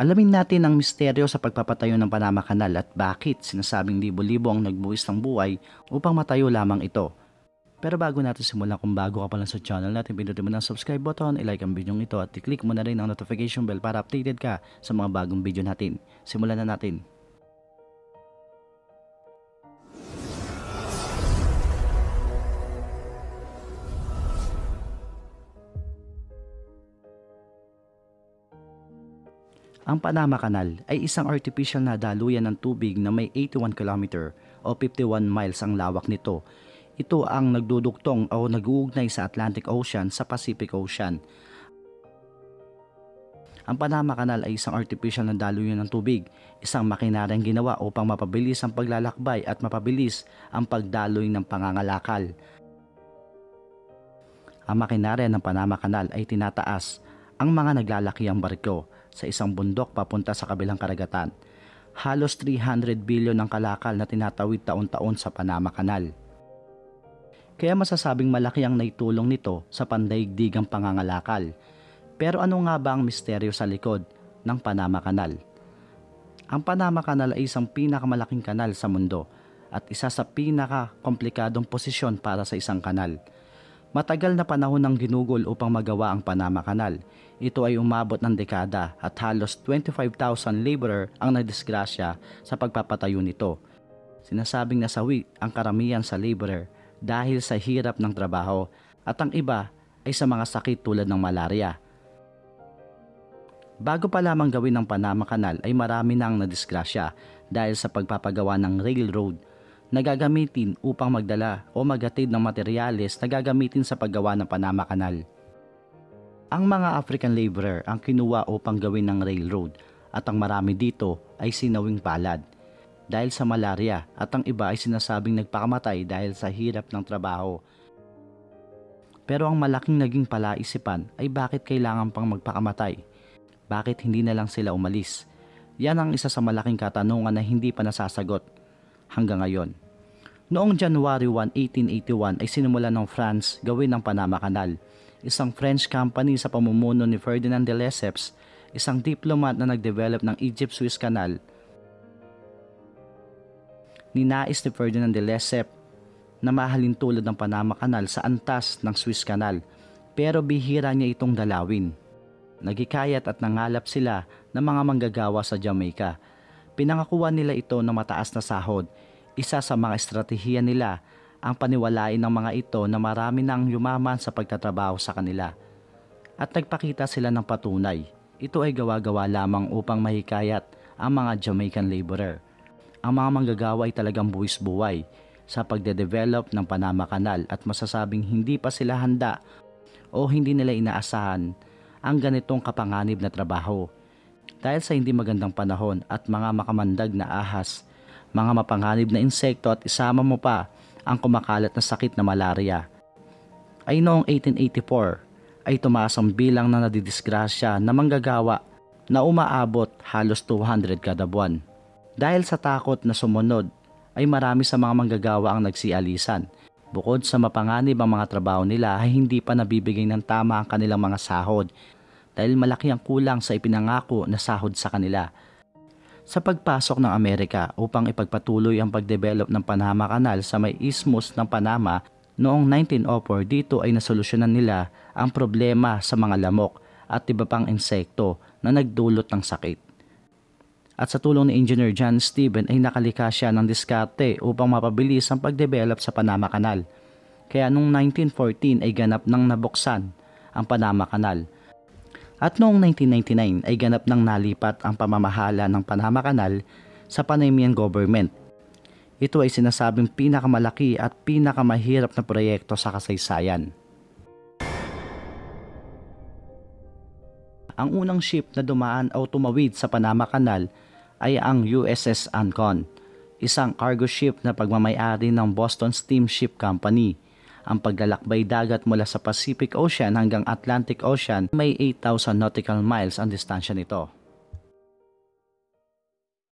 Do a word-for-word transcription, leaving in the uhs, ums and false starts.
Alamin natin ang misteryo sa pagpapatayo ng Panama Canal at bakit sinasabing libo-libo ang nagbuwis ng buhay upang matayo lamang ito. Pero bago natin simulan, kung bago ka pa lang sa channel natin, pindutin mo na ang subscribe button, ilike ang video ito at i-click mo na rin ang notification bell para updated ka sa mga bagong video natin. Simulan na natin. Ang Panama Canal ay isang artificial na daluyan ng tubig na may eighty-one kilometer o fifty-one miles ang lawak nito. Ito ang nagdudugtong o nag-uugnay sa Atlantic Ocean sa Pacific Ocean. Ang Panama Canal ay isang artificial na daluyan ng tubig, isang makinaryang ginawa upang mapabilis ang paglalakbay at mapabilis ang pagdaloy ng pangangalakal. Ang makinarya ng Panama Canal ay tinataas ang mga naglalakihang barko sa isang bundok papunta sa kabilang karagatan. Halos three hundred bilyon ang kalakal na tinatawid taon-taon sa Panama Canal. Kaya masasabing malaki ang naitulong nito sa pandaigdigang pangangalakal. Pero ano nga ba ang misteryo sa likod ng Panama Canal? Ang Panama Canal ay isang pinakamalaking kanal sa mundo at isa sa pinakakomplikadong posisyon para sa isang kanal. Matagal na panahon ng ginugol upang magawa ang Panama Canal. Ito ay umabot ng dekada at halos twenty-five thousand laborer ang nadisgrasya sa pagpapatayo nito. Sinasabing nasawi ang karamihan sa laborer dahil sa hirap ng trabaho at ang iba ay sa mga sakit tulad ng malaria. Bago pa lamang gawin ng Panama Canal ay marami nang nadisgrasya dahil sa pagpapagawa ng railroad na gagamitin upang magdala o maghatid ng materyales na gagamitin sa paggawa ng Panama Canal. Ang mga African laborer ang kinuha upang gawin ng railroad at ang marami dito ay sinawing palad dahil sa malaria at ang iba ay sinasabing nagpakamatay dahil sa hirap ng trabaho. Pero ang malaking naging palaisipan ay bakit kailangan pang magpakamatay? Bakit hindi na lang sila umalis? Yan ang isa sa malaking katanungan na hindi pa nasasagot hanggang ngayon. Noong January one, eighteen eighty-one ay sinimula ng France gawin ng Panama Canal. Isang French company sa pamumuno ni Ferdinand de Lesseps, isang diplomat na nagdevelop ng Egypt-Suez Canal. Ninais ni Ferdinand de Lesseps na mahalin tulad ng Panama Canal sa antas ng Suez Canal, pero bihira niya itong dalawin. Nagikayat at nangalap sila ng mga manggagawa sa Jamaica. Pinangakuan nila ito ng mataas na sahod. Isa sa mga estratehiya nila ang paniwalain ng mga ito na marami nang yumaman sa pagtatrabaho sa kanila. At nagpakita sila ng patunay. Ito ay gawa-gawa lamang upang mahikayat ang mga Jamaican laborer. Ang mga manggagawa ay talagang buwis buhay sa pagde-develop ng Panama Canal at masasabing hindi pa sila handa o hindi nila inaasahan ang ganitong kapanganib na trabaho. Dahil sa hindi magandang panahon at mga makamandag na ahas, mga mapanganib na insekto at isama mo pa ang kumakalat na sakit na malaria, ay noong eighteen eighty-four ay tumaas ang bilang na nadidisgrasya na manggagawa na umaabot halos two hundred kada buwan. Dahil sa takot na sumunod ay marami sa mga manggagawa ang nagsialisan. Bukod sa mapanganib ang mga trabaho nila ay hindi pa nabibigay ng tama ang kanilang mga sahod dahil malaki ang kulang sa ipinangako na sahod sa kanila. Sa pagpasok ng Amerika upang ipagpatuloy ang pagdevelop ng Panama Canal sa may isthmus ng Panama, noong nineteen oh four dito ay nasolusyonan nila ang problema sa mga lamok at iba pang insekto na nagdulot ng sakit. At sa tulong ni Engineer John Stephen ay nakalika siya ng diskarte upang mapabilis ang pagdevelop sa Panama Canal. Kaya noong nineteen fourteen ay ganap ng nabuksan ang Panama Canal. At noong nineteen ninety-nine ay ganap ng nalipat ang pamamahala ng Panama Canal sa Panamanian government. Ito ay sinasabing pinakamalaki at pinakamahirap na proyekto sa kasaysayan. Ang unang ship na dumaan o tumawid sa Panama Canal ay ang U S S Ancon, isang cargo ship na pagmamayari ng Boston Steamship Company. Ang paglalakbay dagat mula sa Pacific Ocean hanggang Atlantic Ocean may eight thousand nautical miles ang distansya nito.